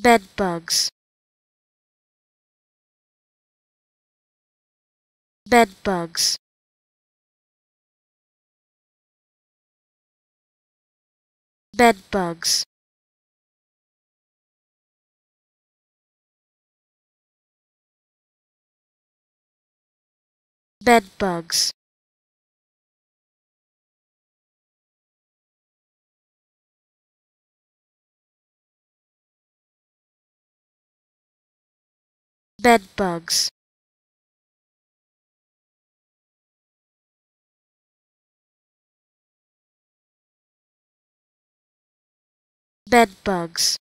bedbugs, bedbugs, bedbugs, bedbugs, bedbugs, bedbugs.